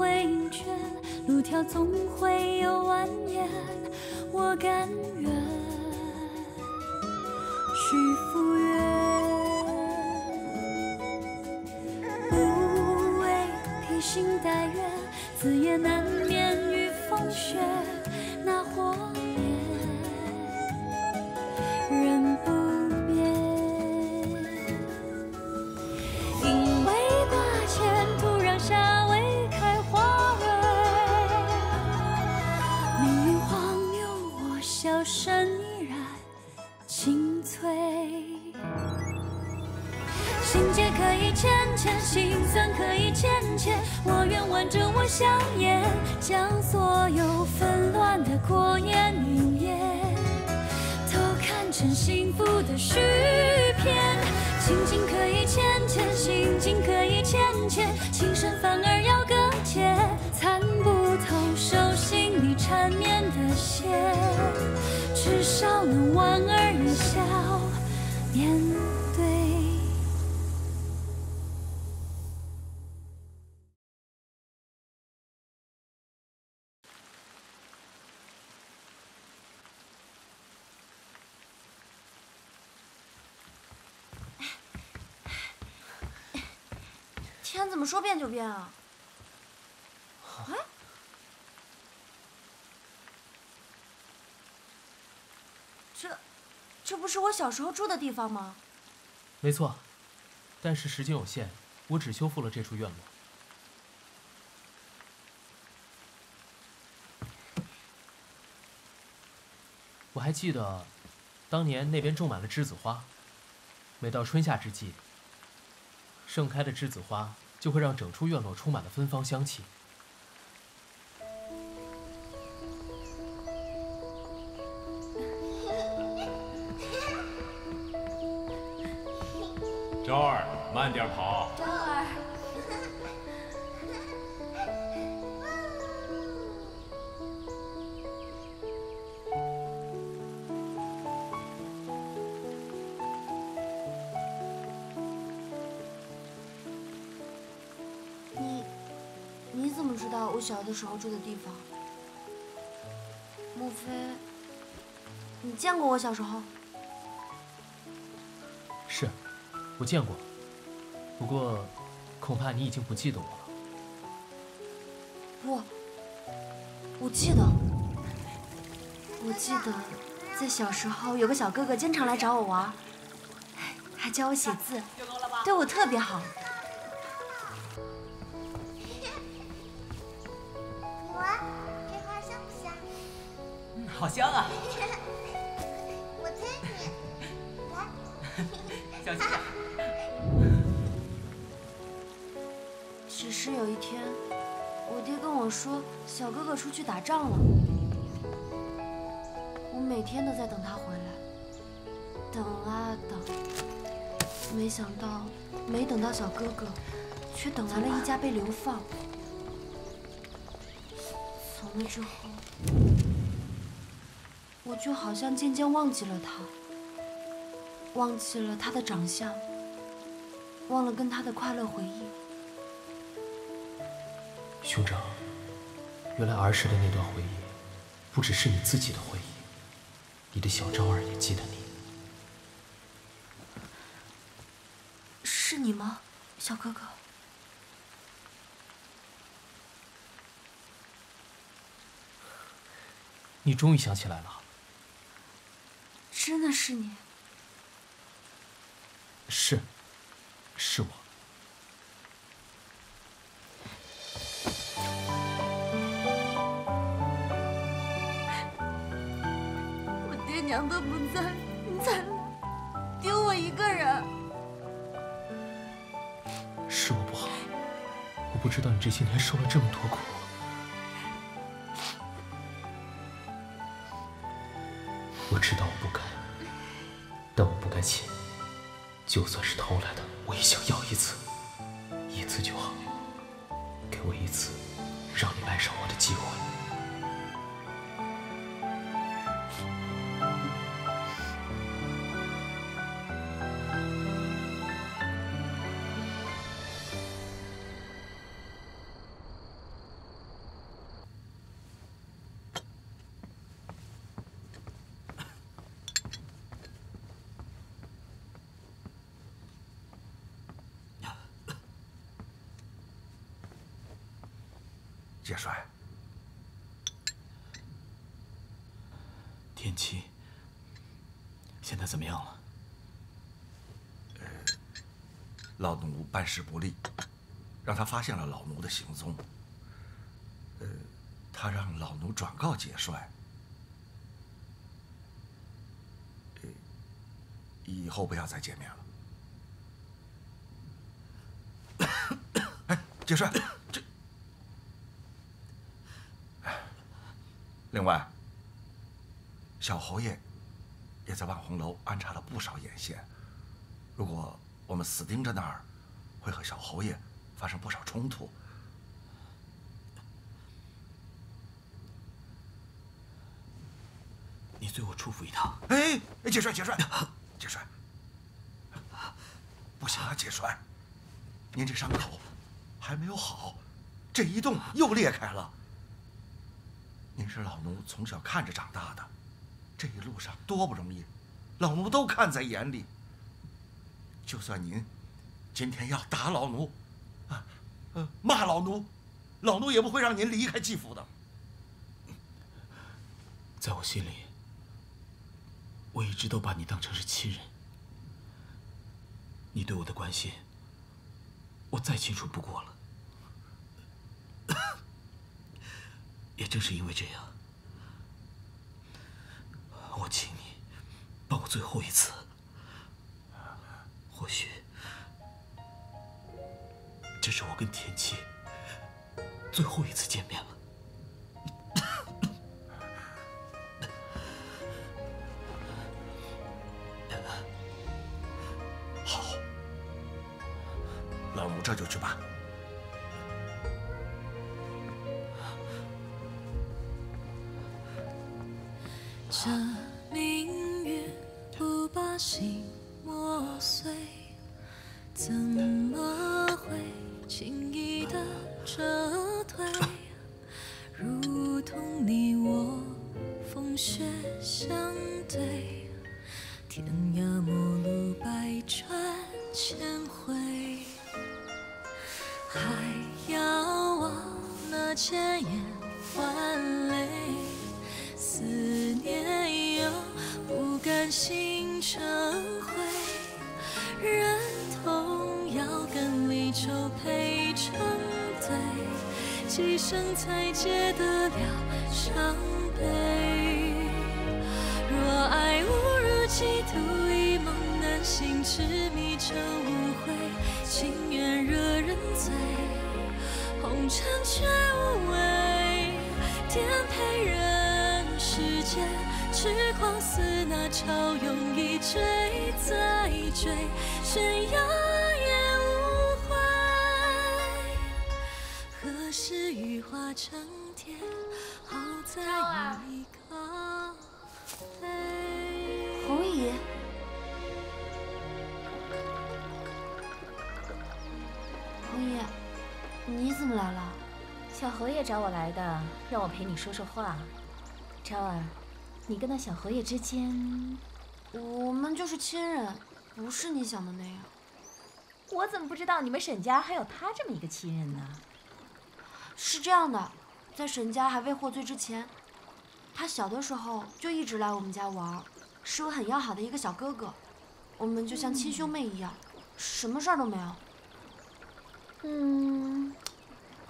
会倦，路条总会有蜿蜒，我甘愿去赴约，不为披星戴月，子夜难眠与风雪，那火焰人不灭，因为挂牵土壤下。 笑声依然清脆，心结可以浅浅，心酸可以浅浅。我愿挽着我香烟，将所有纷乱的过眼云烟，偷看成幸福的续篇。亲情可以浅浅，心境可以浅浅，情深反而要更切，参不透手心里缠绵的线。 至少能莞尔一笑，面对。天怎么说变就变啊？哎。 这不是我小时候住的地方吗？没错，但是时间有限，我只修复了这处院落。我还记得，当年那边种满了栀子花，每到春夏之际，盛开的栀子花就会让整处院落充满了芬芳香气。 周二，慢点跑。周二，你怎么知道我小的时候住的地方？莫非你见过我小时候？是。 我见过，不过恐怕你已经不记得我了。不，我记得，在小时候有个小哥哥经常来找我玩，还教我写字，对我特别好。你闻，这花香不香？嗯，好香啊！我推你，来，小心点。 只是有一天，我爹跟我说，小哥哥出去打仗了。我每天都在等他回来，等啊等，没想到没等到小哥哥，却等来了一家被流放。从那之后，我就好像渐渐忘记了他，忘记了他的长相，忘了跟他的快乐回忆。 兄长，原来儿时的那段回忆，不只是你自己的回忆，你的小昭儿也记得你。是你吗，小哥哥？你终于想起来了。真的是你？是，是我。 娘都不在，你才来，丢我一个人。是我不好，我不知道你这些年受了这么多苦。我知道我不该，但我不该气。就算是偷来的，我也想要一次，一次就好。给我一次，让你爱上我的机会。杰帅，天七现在怎么样了？老奴办事不力，让他发现了老奴的行踪。他让老奴转告杰帅，以后不要再见面了。 杰帅，这……另外，小侯爷也在万红楼安插了不少眼线。如果我们死盯着那儿，会和小侯爷发生不少冲突。你随我出府一趟。哎，杰帅，杰帅，杰帅，不行啊，杰帅，您这伤口…… 还没有好，这一洞又裂开了。您是老奴从小看着长大的，这一路上多不容易，老奴都看在眼里。就算您今天要打老奴，骂老奴，老奴也不会让您离开季府的。在我心里，我一直都把你当成是亲人，你对我的关心。 我再清楚不过了。也正是因为这样，我请你帮我最后一次。或许，这是我跟田七最后一次见面了。 老奴这就去办。这明月不把心磨碎，怎么会轻易的撤退？如同你我风雪相对，天涯陌路，百转千回。 还遥望那千眼万泪，思念又不甘心成灰，忍痛要跟离愁配成对，几生才解得了伤悲。若爱无如寄托，一梦难醒，痴迷成误会，情愿惹。 醉，红尘却无味，颠沛人世间，痴狂似那潮涌，一追再追，悬崖也无悔。何时雨化成蝶，好在有你高飞。侯爷。 侯爷，你怎么来了？小侯爷找我来的，让我陪你说说话。昭儿，你跟那小侯爷之间，我们就是亲人，不是你想的那样。我怎么不知道你们沈家还有他这么一个亲人呢？是这样的，在沈家还未获罪之前，他小的时候就一直来我们家玩，是我很要好的一个小哥哥，我们就像亲兄妹一样，什么事儿都没有。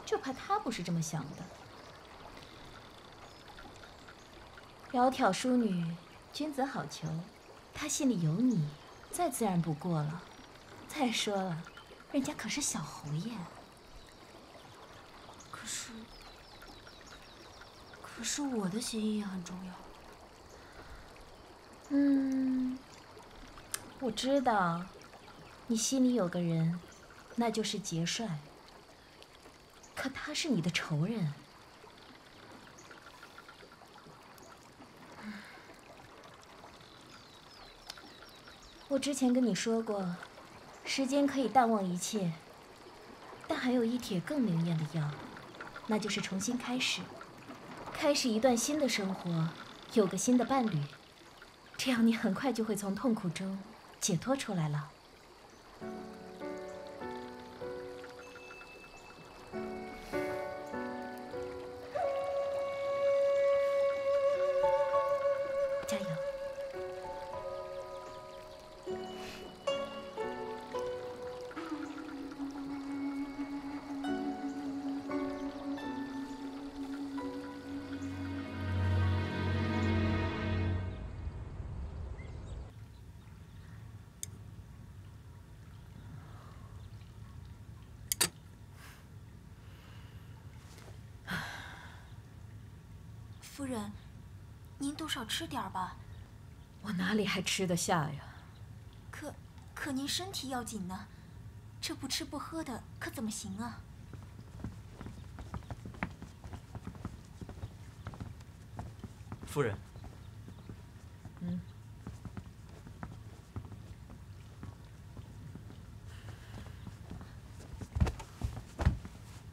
就怕他不是这么想的。窈窕淑女，君子好逑。他心里有你，再自然不过了。再说了，人家可是小侯爷。可是我的心意也很重要。我知道，你心里有个人。 那就是杰帅，可他是你的仇人。我之前跟你说过，时间可以淡忘一切，但还有一帖更灵验的药，那就是重新开始，开始一段新的生活，有个新的伴侣，这样你很快就会从痛苦中解脱出来了。夫人，您多少吃点吧。我哪里还吃得下呀？可您身体要紧呢，这不吃不喝的可怎么行啊？ 夫人，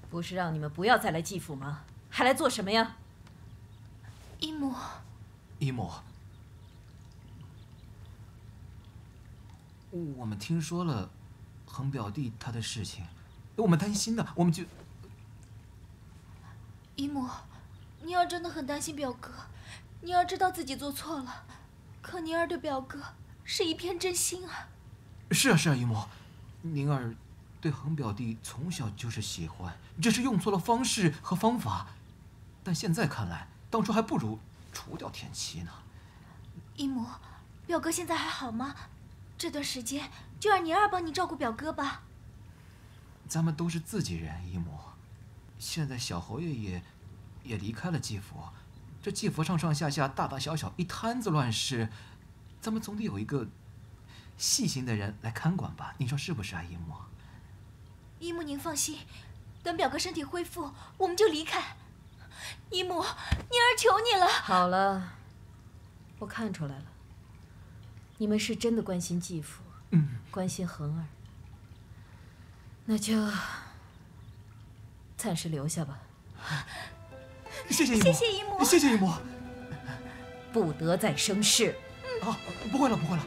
不是让你们不要再来祭府吗？还来做什么呀？姨母，姨母，我们听说了恒表弟他的事情，我们担心的，我们就……姨母，您要真的很担心表哥。 宁儿知道自己做错了，可宁儿对表哥是一片真心啊。是啊，是啊，姨母，宁儿对恒表弟从小就是喜欢，只是用错了方式和方法。但现在看来，当初还不如除掉天齐呢。姨母，表哥现在还好吗？这段时间就让宁儿帮你照顾表哥吧。咱们都是自己人，姨母。现在小侯爷也离开了季府。 这季府上上下下大大小小一摊子乱事，咱们总得有一个细心的人来看管吧？你说是不是啊，姨母？姨母您放心，等表哥身体恢复，我们就离开。姨母，宁儿求你了。好了，我看出来了，你们是真的关心季府，关心恒儿，那就暂时留下吧。 谢谢姨母，谢谢姨母，谢谢姨母，不得再生事。啊，不会了，不会了。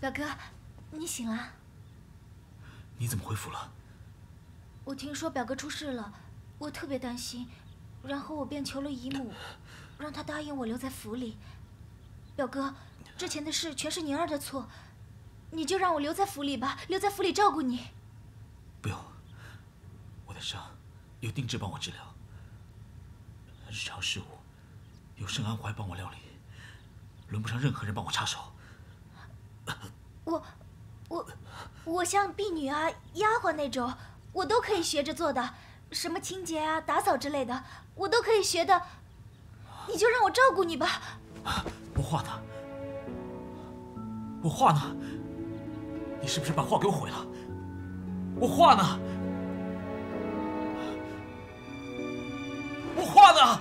表哥，你醒了？你怎么恢复了？我听说表哥出事了，我特别担心，然后我便求了姨母，让她答应我留在府里。表哥，之前的事全是宁儿的错，你就让我留在府里吧，留在府里照顾你。不用，我的伤有定制帮我治疗，日常事务有盛安怀帮我料理，轮不上任何人帮我插手。 我像婢女啊、丫鬟那种，我都可以学着做的，什么清洁啊、打扫之类的，我都可以学的。你就让我照顾你吧。我画呢？我画呢？你是不是把画给我毁了？我画呢？我画呢？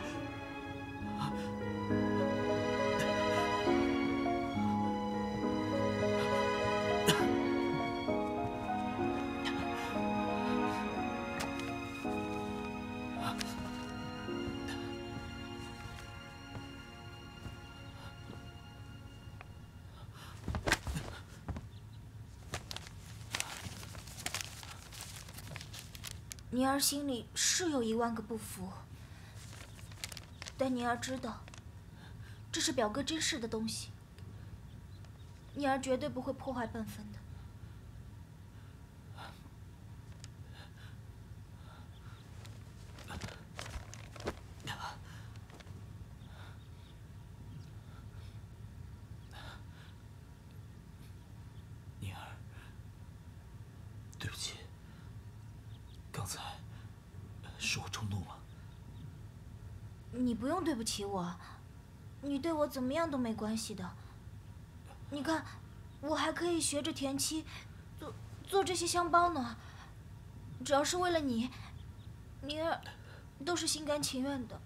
宁儿心里是有10000个不服，但宁儿知道，这是表哥珍视的东西，宁儿绝对不会破坏半分的。宁儿，对不起。 刚才是我冲动了。你不用对不起我，你对我怎么样都没关系的。你看，我还可以学着田七做这些香包呢。只要是为了你，宁儿都是心甘情愿的。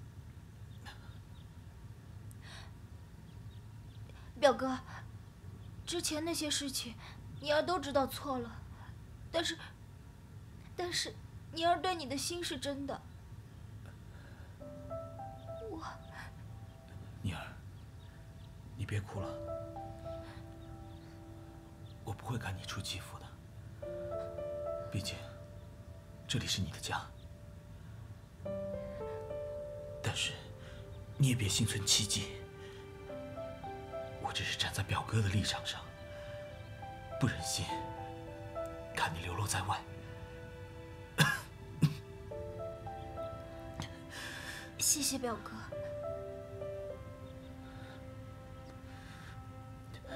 表哥，之前那些事情，宁儿都知道错了，但是。宁儿对你的心是真的。我，宁儿，你别哭了，我不会赶你出戚府的，毕竟这里是你的家。但是你也别心存戚忌，我只是站在表哥的立场上，不忍心看你流落在外。 谢谢表哥。哎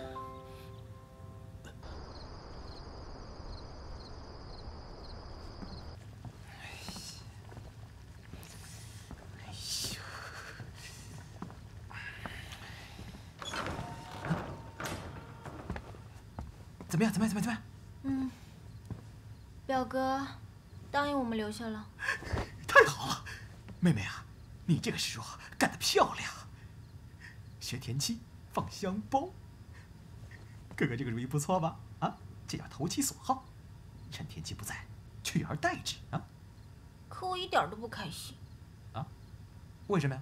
呦！怎么样？怎么样？嗯，表哥答应我们留下了。太好了，妹妹啊！ 你这个时候干得漂亮，学田七放香包。哥哥这个主意不错吧？啊，这要投其所好，趁田七不在，取而代之啊。可我一点都不开心。啊？为什么呀？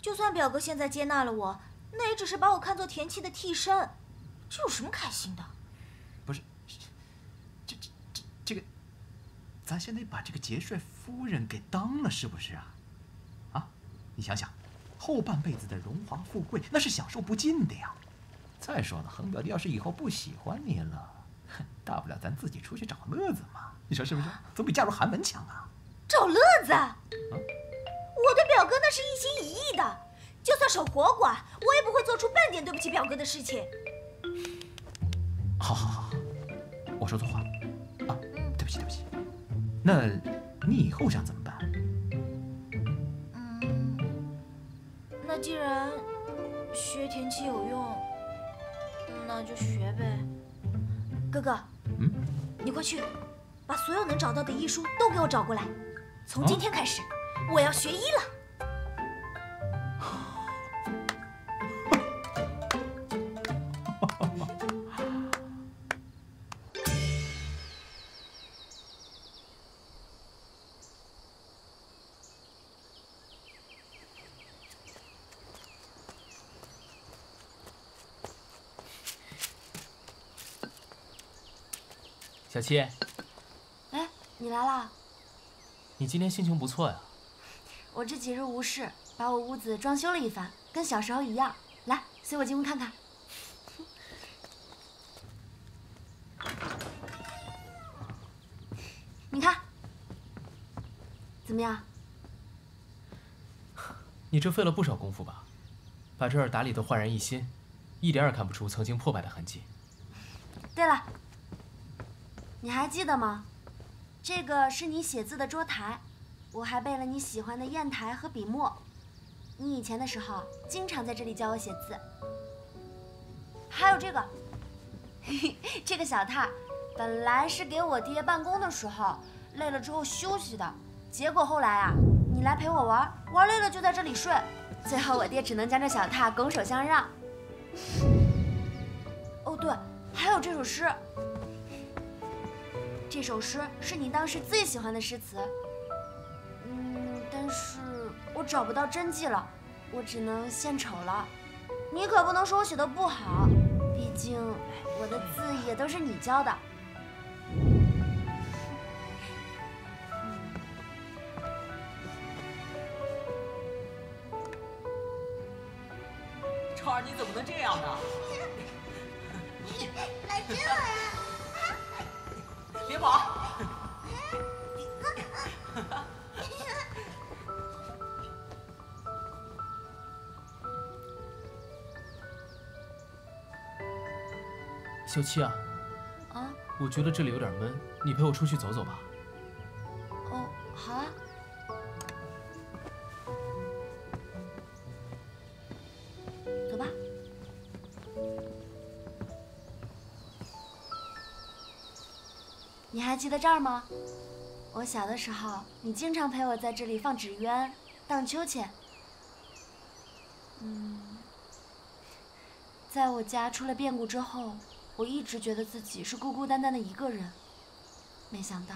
就算表哥现在接纳了我，那也只是把我看作田七的替身，这有什么开心的？不是，这个，咱先得把这个杰帅夫人给当了，是不是啊？ 你想想，后半辈子的荣华富贵那是享受不尽的呀。再说了，恒表弟要是以后不喜欢你了，大不了咱自己出去找乐子嘛。你说是不是？总比嫁入寒门强啊！找乐子？啊、我对表哥那是一心一意的，就算守活寡，我也不会做出半点对不起表哥的事情。好，我说错话了啊！对不起。那你以后想怎么办？ 那既然学田七有用，那就学呗。哥哥，嗯，你快去，把所有能找到的医书都给我找过来。从今天开始，我要学医了。小七，哎，你来啦！你今天心情不错呀。我这几日无事，把我屋子装修了一番，跟小时候一样。来，随我进屋看看。你看，怎么样？你这费了不少功夫吧？把这儿打理得焕然一新，一点也看不出曾经破败的痕迹。对了。 你还记得吗？这个是你写字的桌台，我还备了你喜欢的砚台和笔墨。你以前的时候经常在这里教我写字。还有这个，这个小榻，本来是给我爹办公的时候累了之后休息的，结果后来啊，你来陪我玩，玩累了就在这里睡，最后我爹只能将这小榻拱手相让。哦，对，还有这首诗。 这首诗是你当时最喜欢的诗词，但是我找不到真迹了，我只能献丑了。你可不能说我写的不好，毕竟我的字也都是你教的。超儿，你怎么能这样呢？来追我呀！ 别跑！小七啊，啊，我觉得这里有点闷，你陪我出去走走吧。哦，好啊。走吧。 你还记得这儿吗？我小的时候，你经常陪我在这里放纸鸢、荡秋千。在我家出了变故之后，我一直觉得自己是孤孤单单的一个人，没想到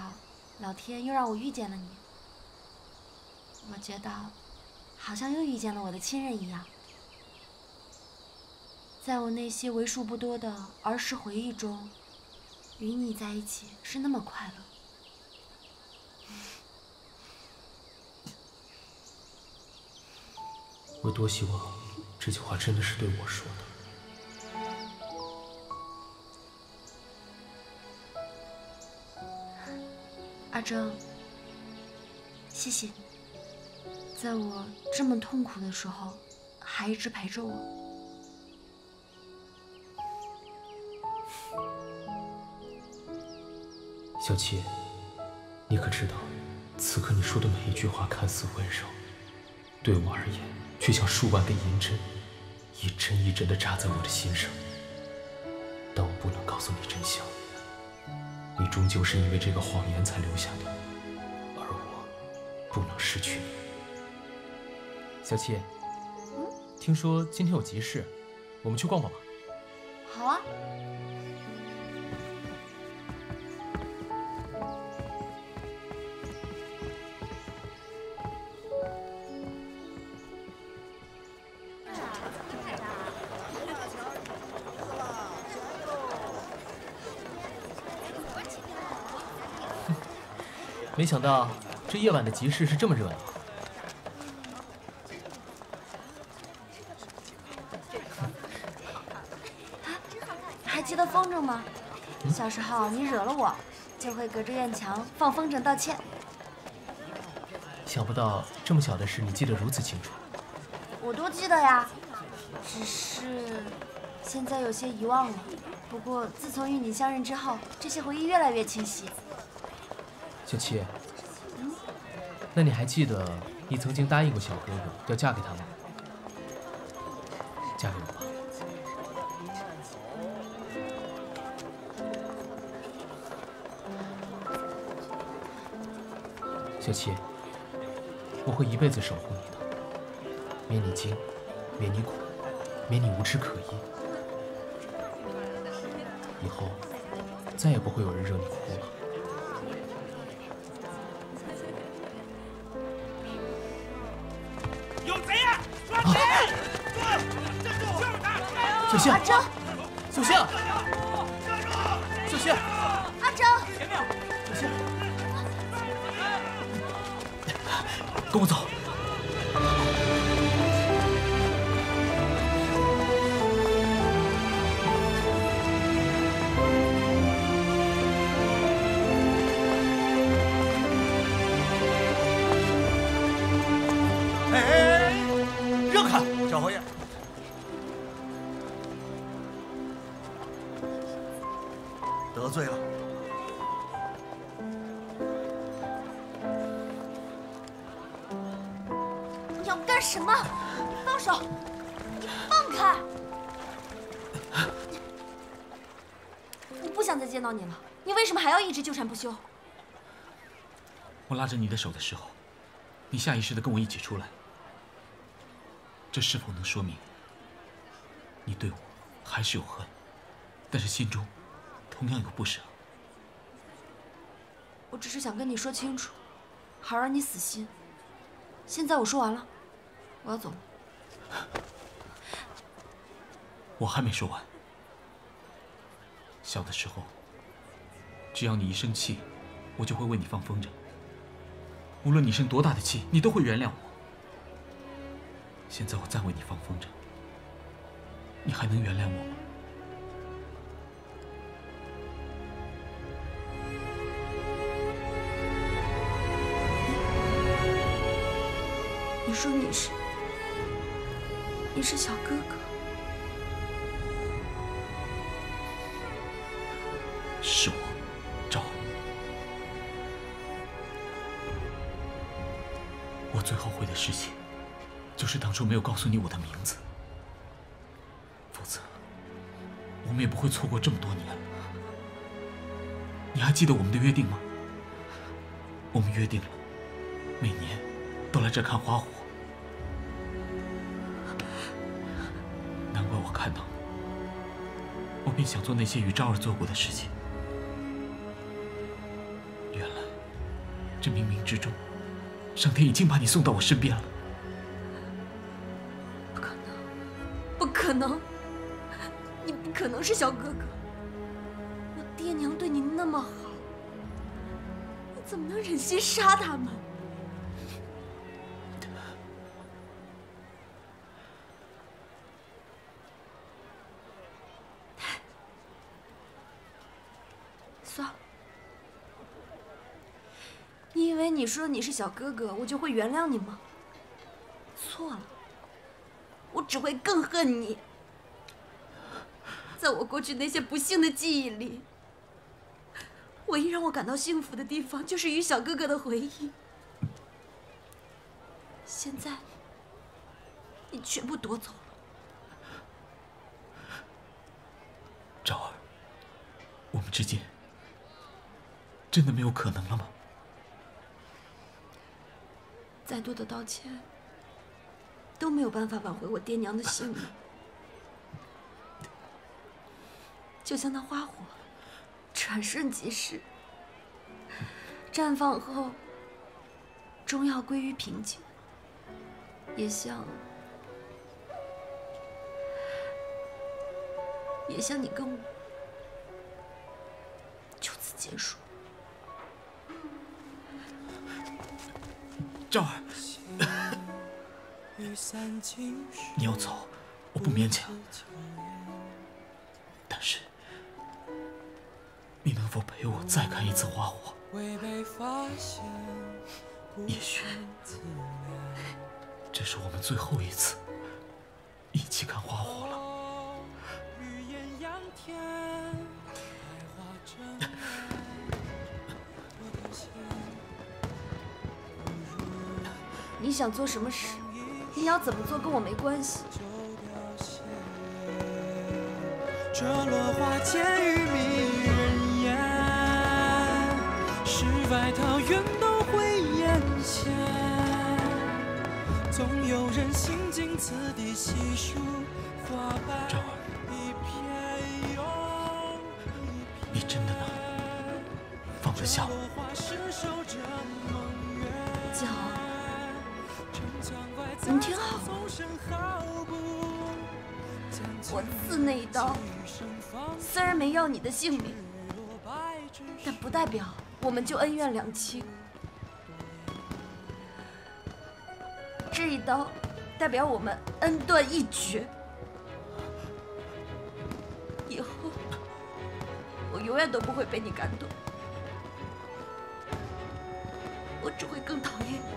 老天又让我遇见了你。我觉得，好像又遇见了我的亲人一样。在我那些为数不多的儿时回忆中，与你在一起是那么快乐。 我多希望这句话真的是对我说的。阿征，谢谢你，在我这么痛苦的时候，还一直陪着我。小七，你可知道，此刻你说的每一句话看似温柔，对我而言。 却像数万根银针，一针一针地扎在我的心上。但我不能告诉你真相，你终究是因为这个谎言才留下的，而我不能失去你。小七，听说今天有集市，我们去逛逛吧。好啊。 没想到这夜晚的集市是这么热闹。还记得风筝吗？小时候你惹了我，就会隔着院墙放风筝道歉。想不到这么小的事你记得如此清楚。我都记得呀，只是现在有些遗忘了。不过自从与你相认之后，这些回忆越来越清晰。 小七，那你还记得你曾经答应过小哥哥要嫁给他吗？嫁给我吧。小七，我会一辈子守护你的，免你惊，免你苦，免你无枝可依。以后再也不会有人惹你哭了。 小夏，小夏，小夏，阿征，前面，小夏，跟我走。 得罪了，你要干什么？你放手！你放开！我不想再见到你了。你为什么还要一直纠缠不休？我拉着你的手的时候，你下意识的跟我一起出来，这是否能说明你对我还是有恨，但是心中？ 同样有不舍，我只是想跟你说清楚，好让你死心。现在我说完了，我要走了。我还没说完。小的时候，只要你一生气，我就会为你放风筝。无论你生多大的气，你都会原谅我。现在我再为你放风筝，你还能原谅我吗？ 你说你是小哥哥，是我，赵。我最后悔的事情，就是当初没有告诉你我的名字，否则我们也不会错过这么多年。你还记得我们的约定吗？我们约定了，每年都来这看花火。 看到我便想做那些与昭儿做过的事情。原来这冥冥之中，上天已经把你送到我身边了。不可能，不可能！你不可能是小哥哥。我爹娘对你那么好，你怎么能忍心杀他们？ 你说你是小哥哥，我就会原谅你吗？错了，我只会更恨你。在我过去那些不幸的记忆里，唯一让我感到幸福的地方就是与小哥哥的回忆。现在，你全部夺走了。昭儿，我们之间真的没有可能了吗？ 再多的道歉都没有办法挽回我爹娘的性命，就像那花火，转瞬即逝，绽放后终要归于平静，也像你跟我，就此结束。 昭儿，你要走，我不勉强。但是，你能否陪我再看一次花火？也许，这是我们最后一次一起看花火了。你想做什么事，你要怎么做跟我没关系。这落花渐欲迷人眼，世外桃源都会艳羡。总有人行经此地细数花瓣一片又一片。你真的能放得下我？骄傲。 你听好，我刺那一刀，虽然没要你的性命，但不代表我们就恩怨两清。这一刀代表我们恩断义绝。以后我永远都不会被你感动，我只会更讨厌你。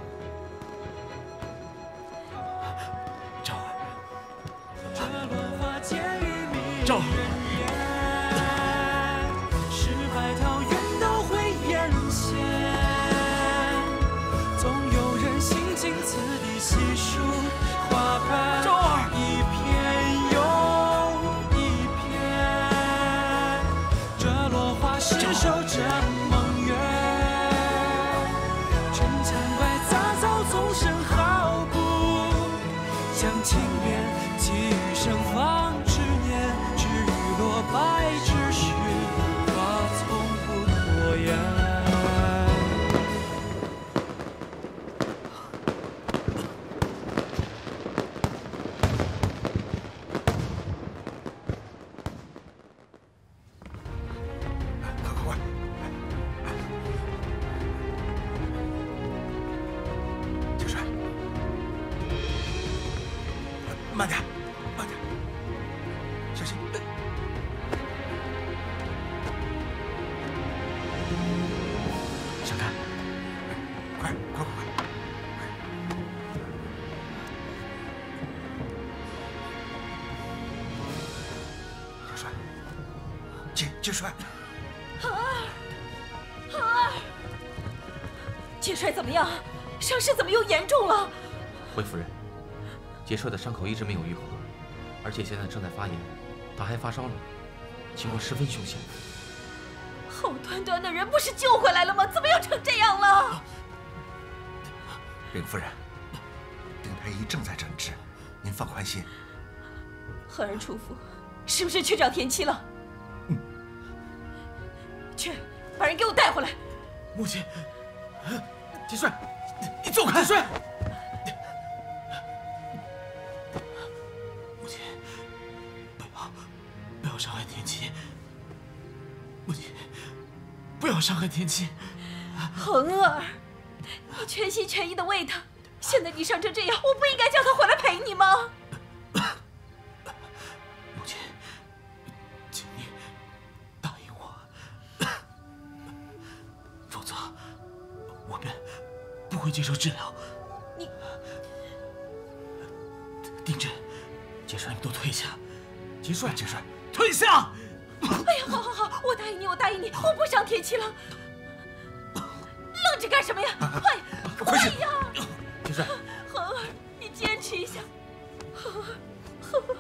昭儿，世外桃源都会艳羡，总有人行经此地细数花瓣，昭儿，一片又一片。这落花失手，这梦圆，陈腔怪杂草丛生好不将情绵，寄予盛放。 白只是花从不落叶。快！停水！慢点！ 杰帅，恒儿，杰帅怎么样？伤势怎么又严重了？回夫人，杰帅的伤口一直没有愈合，而且现在正在发炎，他还发烧了，情况十分凶险。好端端的人不是救回来了吗？怎么又成这样了？禀夫人，丁太医正在诊治，您放宽心。恒儿出府，是不是去找田七了？ 去，把人给我带回来。母亲，铁帅，你走开！铁帅，母亲，不要伤害天机。母亲，不要伤害天机。恒儿，你全心全意的为他，现在你伤成这样，我不应该叫他回来陪你吗？ 会接受治疗。你，丁真，杰帅，你都退下。杰帅，退下！哎呀，好，我答应你，我不伤天机了。愣着干什么呀？快呀！杰帅，恒儿，你坚持一下。恒儿。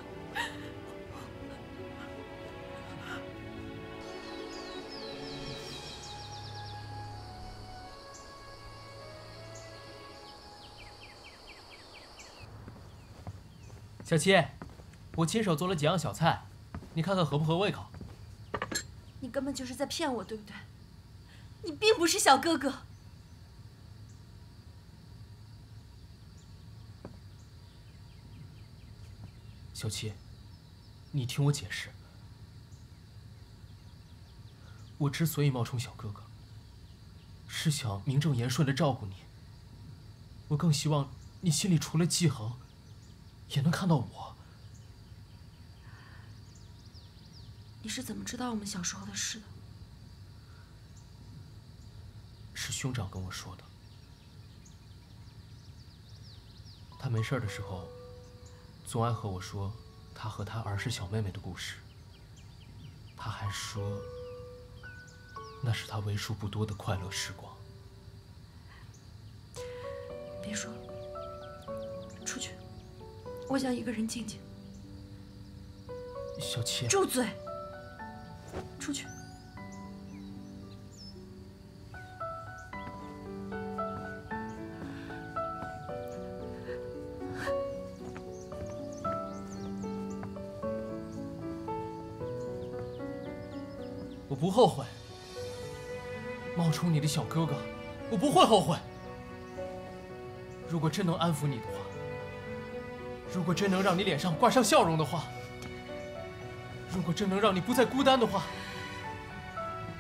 小七，我亲手做了几样小菜，你看看合不合胃口？你根本就是在骗我，对不对？你并不是小哥哥。小七，你听我解释，我之所以冒充小哥哥，是想名正言顺的照顾你。我更希望你心里除了季恒。 也能看到我。你是怎么知道我们小时候的事的？是兄长跟我说的。他没事的时候，总爱和我说他和他儿时小妹妹的故事。他还说，那是他为数不多的快乐时光。别说了，出去。 我想一个人静静。小七，住嘴！出去。我不后悔，冒充你的小哥哥，我不会后悔。如果真能安抚你的话。 如果真能让你脸上挂上笑容的话，如果真能让你不再孤单的话，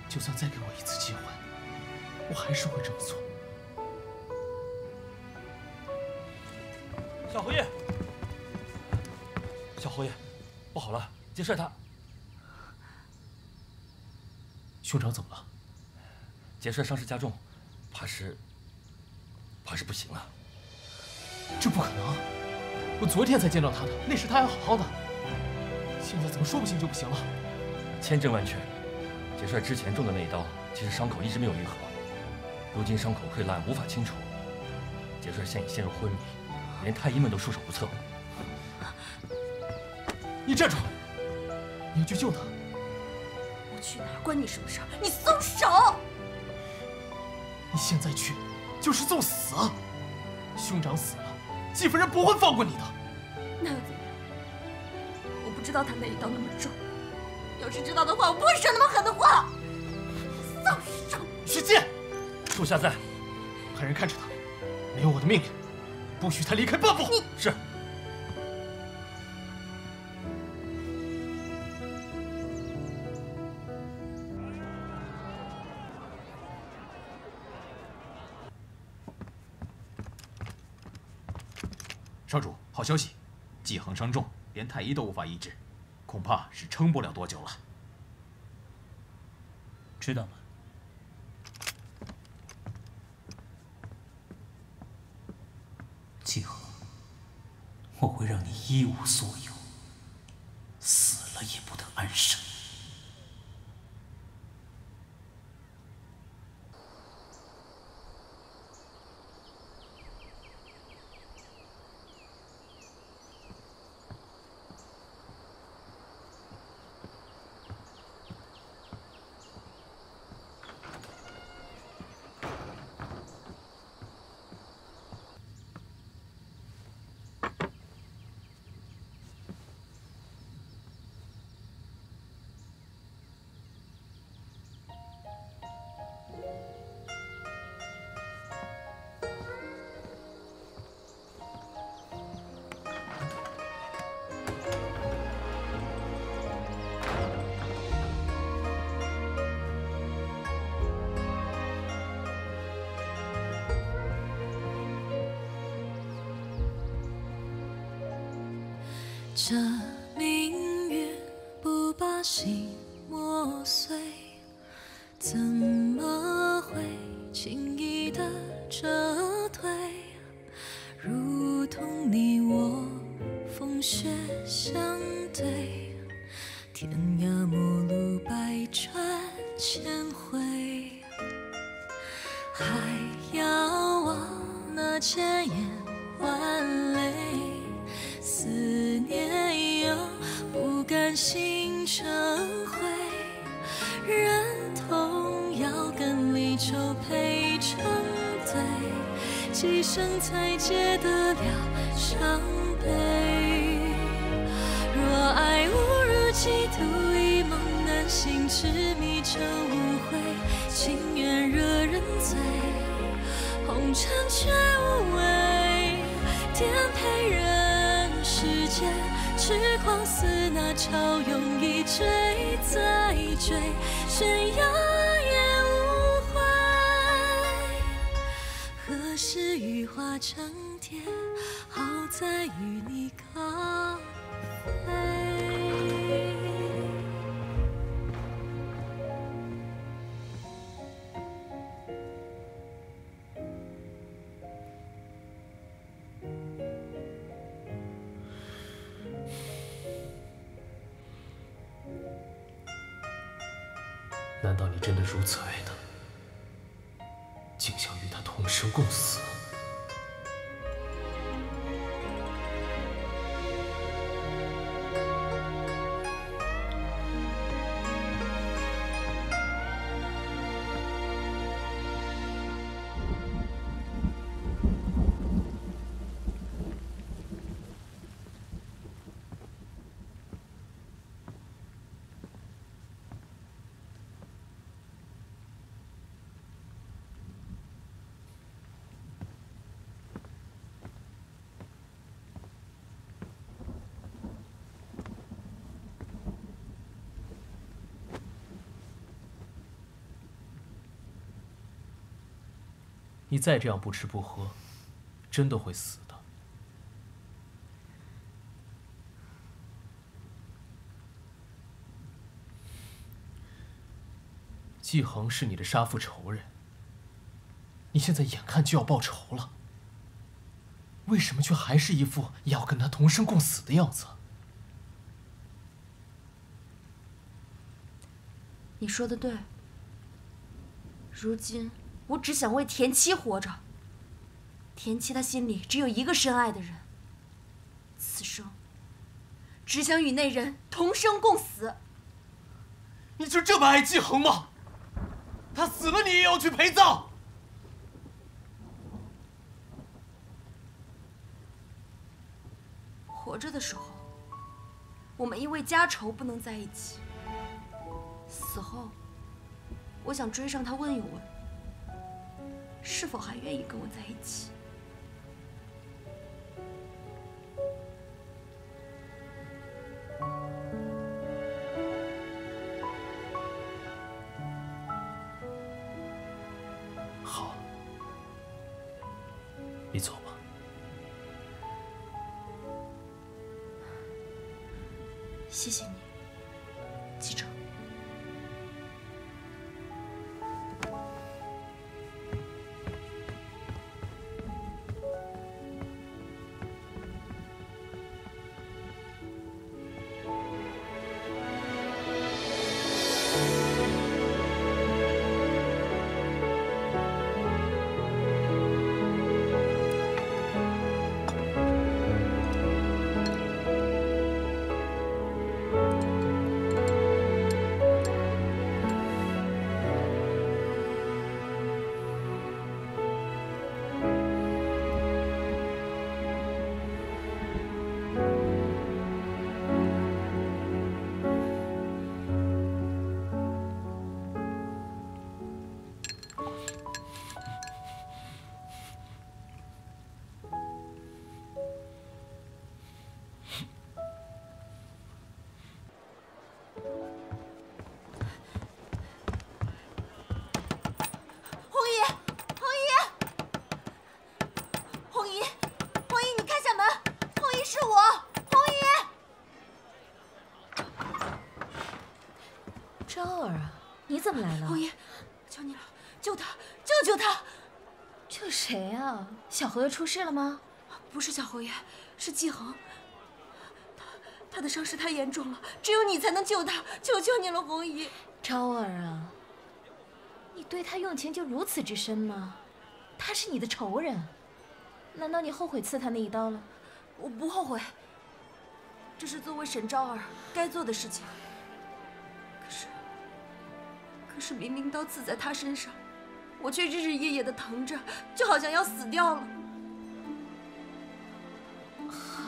就算再给我一次机会，我还是会这么做。小侯爷，不好了，杰帅他。兄长怎么了？杰帅伤势加重，怕是不行了。这不可能。 我昨天才见到他的，那时他还好好的，现在怎么说不行就不行了？千真万确，杰帅之前中的那一刀，其实伤口一直没有愈合，如今伤口溃烂无法清除，杰帅现已陷入昏迷，连太医们都束手无策。你站住！你要去救他。我去哪儿关你什么事儿？你松手！你现在去，就是送死。兄长死了。 季夫人不会放过你的。那又怎么样？我不知道他那一刀那么重，要是知道的话，我不会说那么狠的话。放手！徐进，属下在，派人看着他，没有我的命令，不许他离开半步。你是。 少主，好消息，季恒伤重，连太医都无法医治，恐怕是撑不了多久了。知道了。季恒，我会让你一无所有，死了也不得安生。着明月，不把心磨碎，怎么会轻易的撤退？如同你我风雪相对，天涯陌路，百转千回，还遥望那千眼万泪，思念又不甘心成灰，忍痛要跟离愁陪成对，几生才解得了伤悲。若爱无如寄土，一梦难醒，痴迷成误会，情愿惹人醉，红尘却无味，颠沛人世间，痴狂似那潮涌，一追再追，悬崖也无悔。何时雨花成蝶，好在与你高飞。 难道你真的如此爱他，竟想与他同生共死？你再这样不吃不喝，真的会死的。季恒是你的杀父仇人，你现在眼看就要报仇了，为什么却还是一副也要跟他同生共死的样子？你说的对，如今。 我只想为田七活着。田七他心里只有一个深爱的人，此生只想与那人同生共死。你就这么爱季恒吗？他死了你也要去陪葬？活着的时候，我们因为家仇不能在一起。死后，我想追上他问一问。 是否还愿意跟我在一起？好，你走吧。谢谢你。进来了。王爷，求你了，救他，救救他！这谁啊？小侯爷出事了吗？不是小侯爷，是季恒。他的伤势太严重了，只有你才能救他，求求你了，红姨。昭儿啊，你对他用情就如此之深吗？他是你的仇人，难道你后悔刺他那一刀了？我不后悔。 这是作为沈昭儿该做的事情。可是明明刀刺在他身上，我却日日夜夜的疼着，就好像要死掉了。好，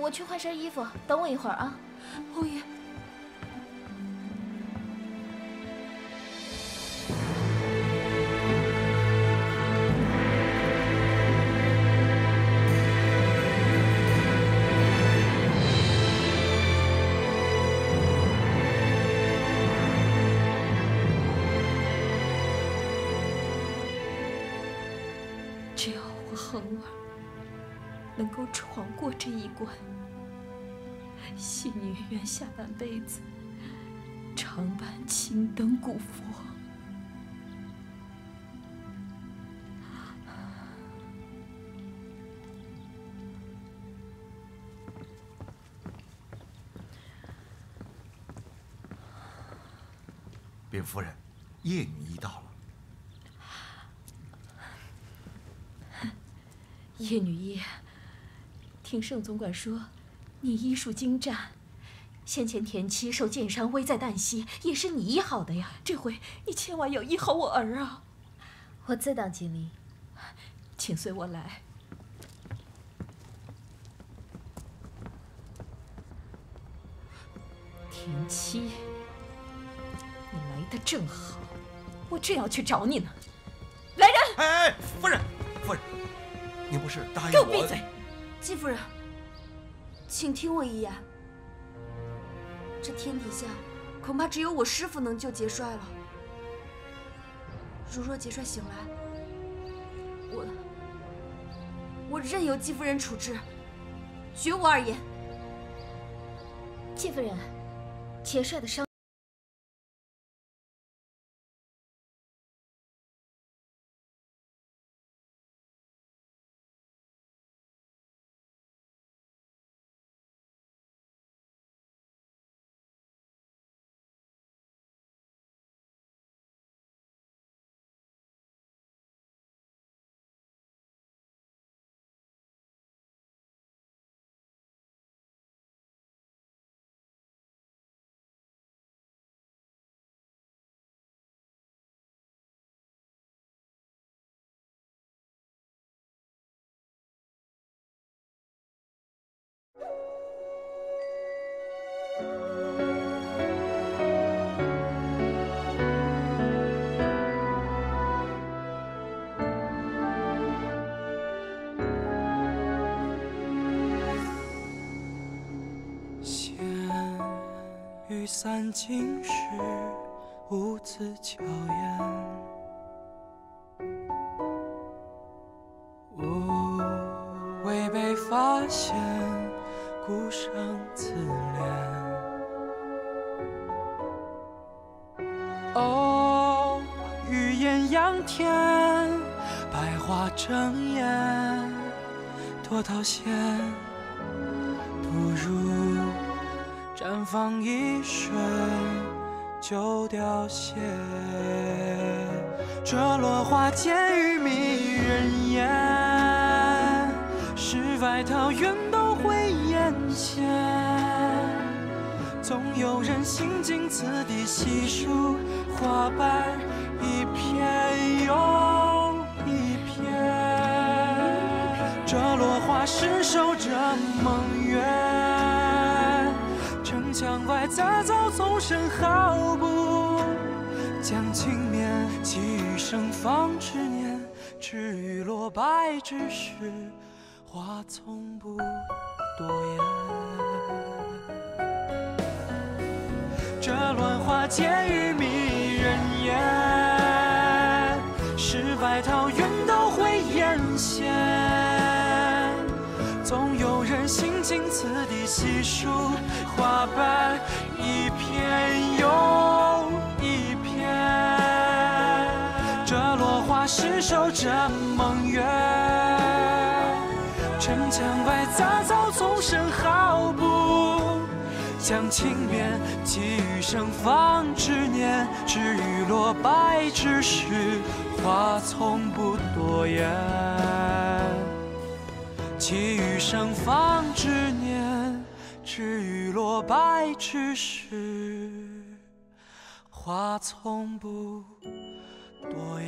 我去换身衣服，等我一会儿啊，侯爷。 能够闯过这一关，信女愿下半辈子常伴青灯古佛。禀夫人，夜女已到了。 叶女医，听盛总管说，你医术精湛，先前田七受箭伤危在旦夕，也是你医好的呀。这回你千万要医好我儿啊！我自当尽力，请随我来。田七，你来得正好，我正要去找你呢。来人！哎，夫人，夫人。 您不是答应我？给我闭嘴！季夫人，请听我一言。这天底下，恐怕只有我师傅能救杰帅了。如若杰帅醒来，我任由季夫人处置，绝无二言。季夫人，杰帅的伤。 闲雨散尽时，兀自娇艳。 发现顾上自怜，哦，雨艳阳天，百花争艳，多讨嫌。不如绽放一瞬就凋谢，这落花渐欲迷人眼。 世外桃源都会艳羡，总有人行经此地，细数花瓣一片又一片。这落花失守着梦远，城墙外杂草丛生，毫不将轻眠，寄余生方知念，至于落败之时。 花从不多言，这乱花渐欲迷人眼，世外桃源都会艳羡。总有人行经此地，细数花瓣一片又一片。怕是守着梦远，城墙外杂草丛生好不将情绵，寄余生放之年，至于落败之时，花从不多言。寄余生放之年，至于落败之时，花从不多言。